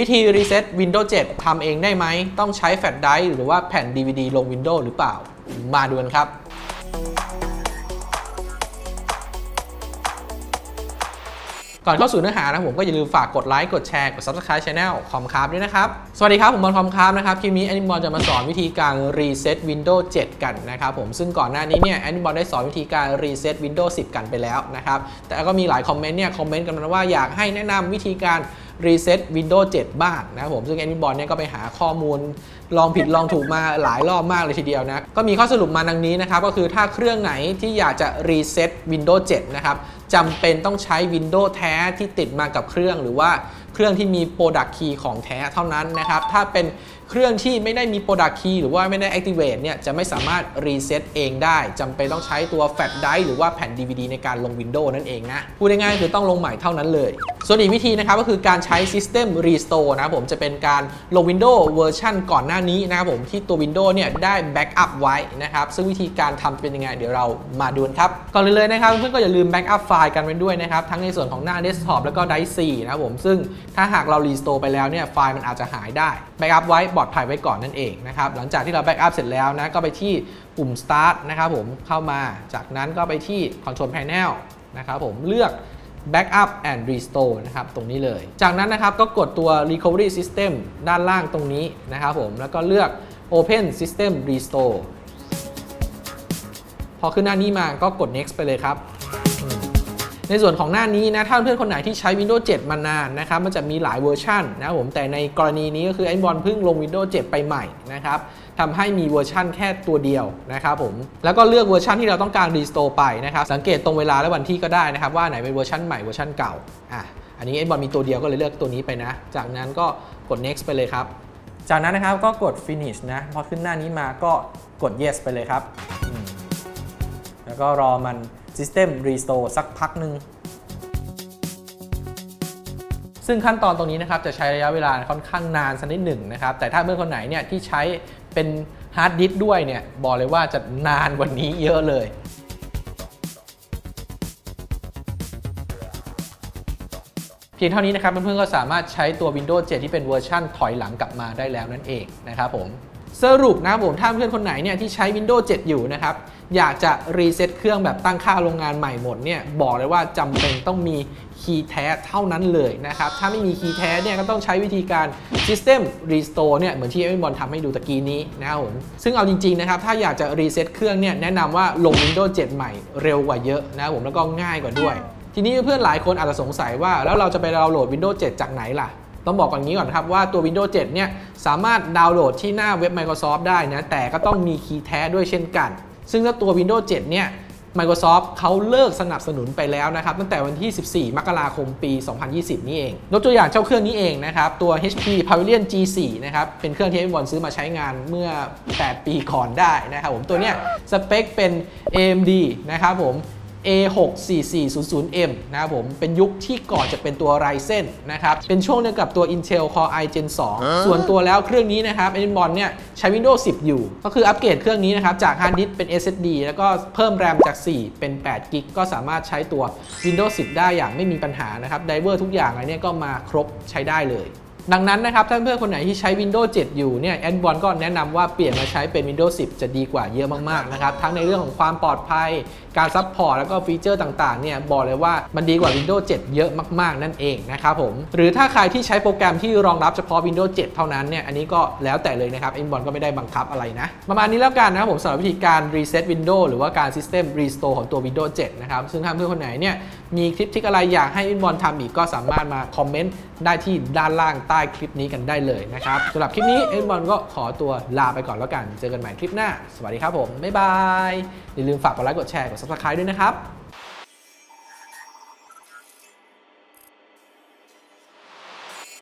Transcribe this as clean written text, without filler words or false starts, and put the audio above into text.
วิธีรีเซ็ต Windows 7 ทำเองได้ไหมต้องใช้แฟลชไดรฟ์หรือว่าแผ่น DVD ลง Windows หรือเปล่ามาดูกันครับก่อนเข้าสู่เนื้อหานะผมก็อย่าลืมฝากกดไลค์กดแชร์กด Subscribe Channel คอมคราฟด้วยนะครับสวัสดีครับผมบอลคอมคราฟนะครับคลิปนี้แอดมินบอลจะมาสอนวิธีการรีเซ็ต Windows 7 กันนะครับผมซึ่งก่อนหน้านี้เนี่ยแอดมินบอลได้สอนวิธีการรีเซ็ต Windows 10 กันไปแล้วนะครับแต่ก็มีหลายคอมเมนต์เนี่ยคอมเมนต์กันมาว่าอยากให้แนะนำวิธีการรีเซ็ต Windows 7 บ้างนะครับผมซึ่งแอดมินบอลเนี่ยก็ไปหาข้อมูลลองผิดลองถูกมาหลายรอบมากเลยทีเดียวนะก็มีข้อสรุปมาดังนี้นะครับก็คือถ้าเครื่องไหนที่อยากจะรีเซ็ต Windows 7 นะครับจำเป็นต้องใช้ Windows แท้ที่ติดมากับเครื่องหรือว่าเครื่องที่มี Product Key ของแท้เท่านั้นนะครับถ้าเป็นเครื่องที่ไม่ได้มี Product Key หรือว่าไม่ได้ Activate เนี่ยจะไม่สามารถรีเซ็ตเองได้จำเป็นต้องใช้ตัว Flash Drive หรือว่าแผ่น DVD ในการลง Windows นั่นเองนะพูดง่ายๆคือต้องลงใหม่เท่านั้นเลยส่วนอีกวิธีนะครับก็คือการใช้ System Restore นะผมจะเป็นการลง Windows เวอร์ชันก่อนหน้านี้นะครับผมที่ตัว Windows เนี่ยได้ Backup ไว้นะครับซึ่งวิธีการทำเป็นยังไงเดี๋ยวเรามาดูครับก่อนเลยนะครับเพื่อนก็อย่าลืม Backup ไฟล์กันไว้ด้วยนะครับทั้งในส่วนของหน้า Desktop แล้วก็ Drive 4 นะครับผมซึ่งถ้าหากเรา Restore ไปแล้วเนี่ยไฟล์มันอาจจะหายได้ Backup ไว้ปลอดภัยไว้ก่อนนั่นเองนะครับหลังจากที่เรา Backup เสร็จแล้วนะก็ไปที่ปุ่ม Start นะครับผมเข้ามาจากนั้นก็ไปที่ Control Panel นะครับผมเลือกBackup and Restore นะครับตรงนี้เลยจากนั้นนะครับก็กดตัว Recovery System ด้านล่างตรงนี้นะครับผมแล้วก็เลือก Open System Restore พอขึ้นหน้านี้มาก็กด Next ไปเลยครับในส่วนของหน้านี้นะถ้าเพื่อนคนไหนที่ใช้ Windows 7 มานานนะครับมันจะมีหลายเวอร์ชันนะครับผมแต่ในกรณีนี้ก็คือไอ้บอลเพิ่งลง Windows 7 ไปใหม่นะครับทำให้มีเวอร์ชันแค่ตัวเดียวนะครับผมแล้วก็เลือกเวอร์ชันที่เราต้องการรีสโตร์ไปนะครับสังเกตตรงเวลาและวันที่ก็ได้นะครับว่าไหนเป็นเวอร์ชันใหม่เวอร์ชันเก่าอันนี้ไอ้บอลมีตัวเดียวก็เลยเลือกตัวนี้ไปนะจากนั้นก็กด next ไปเลยครับจากนั้นนะครับก็กด finish นะพอขึ้นหน้านี้มาก็กด yes ไปเลยครับแล้วก็รอมันSystem Restore สักพักหนึ่งซึ่งขั้นตอนตรงนี้นะครับจะใช้ระยะเวลาค่อนข้างนานสักนิดหนึ่งนะครับแต่ถ้าเพื่อนคนไหนเนี่ยที่ใช้เป็นฮาร์ดดิสก์ด้วยเนี่ยบอกเลยว่าจะนานกว่านี้เยอะเลยเพียงเท่านี้นะครับเพื่อนๆก็สามารถใช้ตัว Windows 7 ที่เป็นเวอร์ชั่นถอยหลังกลับมาได้แล้วนั่นเองนะครับผมสรุปนะครับผมถ้าเพื่อนคนไหนเนี่ยที่ใช้ Windows 7 อยู่นะครับอยากจะรีเซ็ตเครื่องแบบตั้งค่าโรงงานใหม่หมดเนี่ยบอกเลยว่าจำเป็นต้องมีคีย์แท้เท่านั้นเลยนะครับถ้าไม่มีคีย์แท้เนี่ยก็ต้องใช้วิธีการ System Restore เนี่ยเหมือนที่แอดมินบอลทำให้ดูตะกี้นี้นะครับผมซึ่งเอาจริงๆนะครับถ้าอยากจะรีเซ็ตเครื่องเนี่ยแนะนำว่าลง Windows 7 ใหม่เร็วกว่าเยอะนะครับผมแล้วก็ง่ายกว่าด้วยทีนี้เพื่อนหลายคนอาจจะสงสัยว่าแล้วเราจะไปดาวน์โหลด Windows 7 จากไหนล่ะต้องบอกก่อนนี้ก่อนครับว่าตัว Windows 7 เนี่ยสามารถดาวน์โหลดที่หน้าเว็บ Microsoft ได้นะแต่ก็ต้องมีคีย์แท้ด้วยเช่นกันซึ่งถ้าตัว Windows 7 เนี่ย Microsoft เขาเลิกสนับสนุนไปแล้วนะครับตั้งแต่วันที่ 14 มกราคม ปี 2020 นี่เองยกตัวอย่างเจ้าเครื่องนี้เองนะครับตัว HP Pavilion G4 นะครับเป็นเครื่องที่ผมซื้อมาใช้งานเมื่อ 8 ปีก่อนได้นะครับผมตัวเนี้ยสเปคเป็น AMD นะครับผม A64400M นะครับผมเป็นยุคที่ก่อนจะเป็นตัว Ryzen นะครับเป็นช่วงเดียวกับตัว Intel Core i Gen 2 ส่วนตัวแล้วเครื่องนี้นะครับแอดมินบอลเนี่ยใช้ Windows 10 อยู่ก็คืออัปเกรดเครื่องนี้นะครับจาก Hard Disk เป็น SSD แล้วก็เพิ่ม RAM จาก 4 เป็น 8 กิกก็สามารถใช้ตัว Windows 10 ได้อย่างไม่มีปัญหานะครับไดรเวอร์ทุกอย่างอะไรเนี่ยก็มาครบใช้ได้เลยดังนั้นนะครับถ้าเพื่อนคนไหนที่ใช้ Windows 7 อยู่เนี่ยแอดมินบอลก็แนะนำว่าเปลี่ยนมาใช้เป็น Windows 10 จะดีกว่าเยอะมากๆนะครับทั้งในเรื่องของความปลอดภัยการซัพพอร์ตแล้วก็ฟีเจอร์ต่างๆเนี่ยบอกเลยว่ามันดีกว่า Windows 7 เยอะมากๆนั่นเองนะครับผมหรือถ้าใครที่ใช้โปรแกรมที่รองรับเฉพาะ Windows 7 เท่านั้นเนี่ยอันนี้ก็แล้วแต่เลยนะครับแอดมินบอลก็ไม่ได้บังคับอะไรนะประมาณนี้แล้วกันนะครับผมสำหรับวิธีการ Reset Windows หรือว่าการ System Restore ของตัว Windows 7 นะครับซึ่งถ้าเพื่อนคนไหนเนี่ยมีคลิปทิกอะไรอยากให้แอดมินบอลทำอีกก็สามารถมาคอมเมนต์ได้ที่ด้านล่างใต้คลิปนี้กันได้เลยนะครับสำหรับคลิปนี้แอดมินบอลก็ขอตัวลาไปก่อนแล้วกันเจอกันใหม่คลิปหน้าสวัสดีครับผมบ๊ายบายอย่าลืมฝากกดไลค์กดแชร์กด Subscribe ด้วยนะครับ